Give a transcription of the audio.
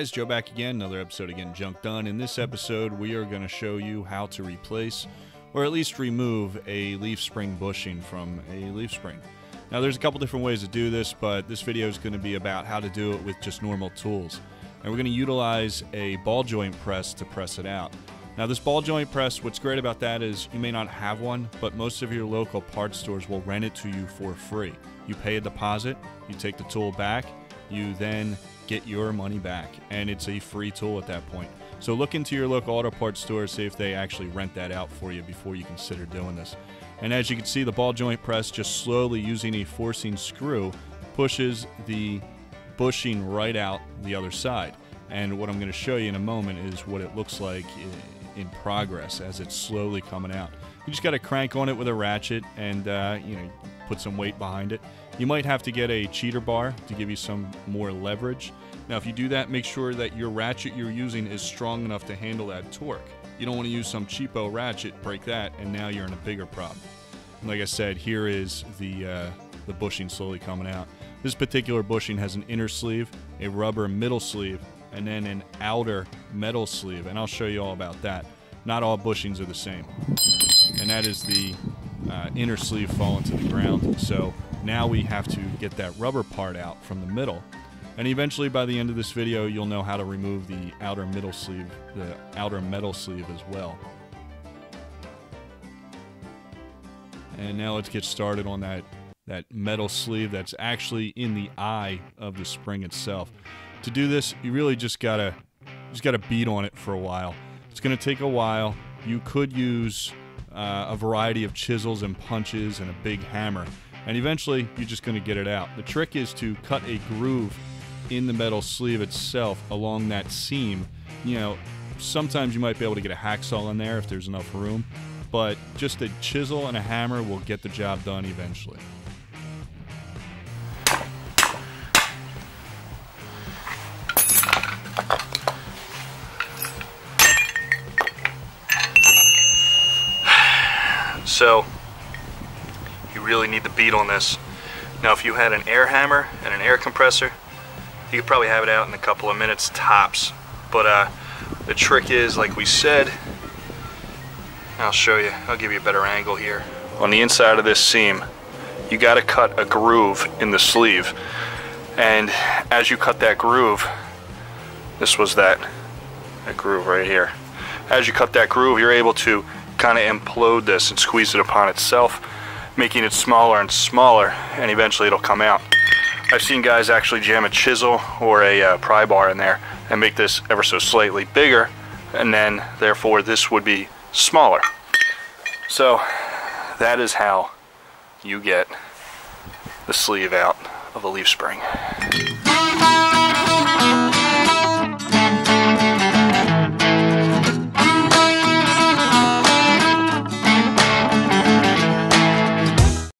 guys, Joe back again, another episode of Gettin' Junk Done. In this episode, we are going to show you how to replace, or at least remove, a leaf spring bushing from a leaf spring. Now, there's a couple different ways to do this, but this video is going to be about how to do it with just normal tools. And we're going to utilize a ball joint press to press it out. Now, this ball joint press, what's great about that is you may not have one, but most of your local parts stores will rent it to you for free. You pay a deposit, you take the tool back, you then get your money back, and it's a free tool at that point. So look into your local auto parts store, see if they actually rent that out for you before you consider doing this. And as you can see, the ball joint press just slowly, using a forcing screw, pushes the bushing right out the other side. And what I'm going to show you in a moment is what it looks like in progress as it's slowly coming out. You just got to crank on it with a ratchet and put some weight behind it. You might have to get a cheater bar to give you some more leverage. Now, if you do that, make sure that your ratchet you're using is strong enough to handle that torque. You don't want to use some cheapo ratchet, break that, and now you're in a bigger problem. And like I said, here is the bushing slowly coming out. This particular bushing has an inner sleeve, a rubber middle sleeve, and then an outer metal sleeve, and I'll show you all about that. Not all bushings are the same. And that is the inner sleeve falling to the ground. So now we have to get that rubber part out from the middle. And eventually, by the end of this video, you'll know how to remove the outer middle sleeve, the outer metal sleeve as well. And now let's get started on that metal sleeve that's actually in the eye of the spring itself. To do this, you really just gotta beat on it for a while. It's gonna take a while. You could use a variety of chisels and punches and a big hammer, and eventually you're just gonna get it out. The trick is to cut a groove in the metal sleeve itself along that seam. You know, sometimes you might be able to get a hacksaw in there if there's enough room, but just a chisel and a hammer will get the job done eventually. So you really need the beat on this. Now, if you had an air hammer and an air compressor, you could probably have it out in a couple of minutes tops. But the trick is, like we said, I'll show you, I'll give you a better angle here. On the inside of this seam, you gotta cut a groove in the sleeve. And as you cut that groove, this was that groove right here. As you cut that groove, you're able to kind of implode this and squeeze it upon itself, making it smaller and smaller, and eventually it'll come out. I've seen guys actually jam a chisel or a pry bar in there and make this ever so slightly bigger, and then therefore this would be smaller. So that is how you get the sleeve out of a leaf spring.